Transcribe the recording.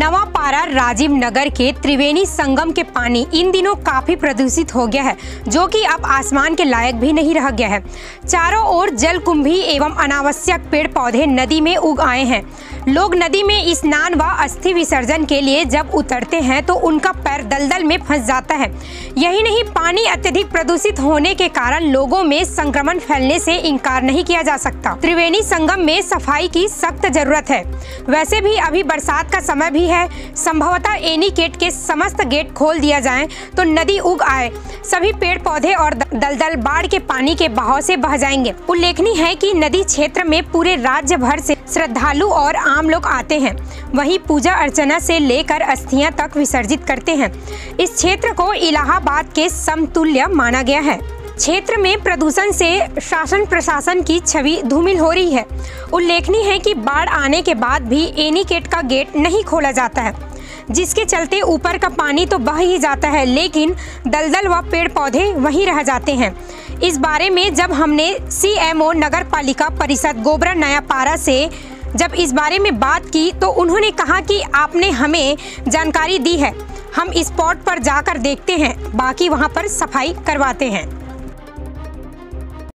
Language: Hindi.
नवापारा राजीव नगर के त्रिवेणी संगम के पानी इन दिनों काफी प्रदूषित हो गया है, जो कि अब आसमान के लायक भी नहीं रह गया है। चारों ओर जल कुंभी एवं अनावश्यक पेड़ पौधे नदी में उग आए हैं। लोग नदी में स्नान व अस्थि विसर्जन के लिए जब उतरते हैं तो उनका पैर दलदल में फंस जाता है। यही नहीं, पानी अत्यधिक प्रदूषित होने के कारण लोगों में संक्रमण फैलने से इनकार नहीं किया जा सकता। त्रिवेणी संगम में सफाई की सख्त जरूरत है। वैसे भी अभी बरसात का समय भी है, संभवतः एनीकेट के समस्त गेट खोल दिया जाए तो नदी उग आए, सभी पेड़ पौधे और दलदल बाढ़ के पानी के बहाव से बह जाएंगे। उल्लेखनीय है कि नदी क्षेत्र में पूरे राज्य भर से श्रद्धालु और आम लोग आते हैं, वहीं पूजा अर्चना से लेकर अस्थियां तक विसर्जित करते हैं। इस क्षेत्र को इलाहाबाद के समतुल्य माना गया है। क्षेत्र में प्रदूषण से शासन प्रशासन की छवि धूमिल हो रही है। उल्लेखनीय है कि बाढ़ आने के बाद भी एनीकेट का गेट नहीं खोला जाता है, जिसके चलते ऊपर का पानी तो बह ही जाता है, लेकिन दलदल व पेड़ पौधे वहीं रह जाते हैं। इस बारे में जब हमने CMO नगर पालिका परिषद गोबरा नया पारा से जब इस बारे में बात की तो उन्होंने कहा कि आपने हमें जानकारी दी है, हम स्पॉट पर जाकर देखते हैं, बाकी वहां पर सफाई करवाते हैं।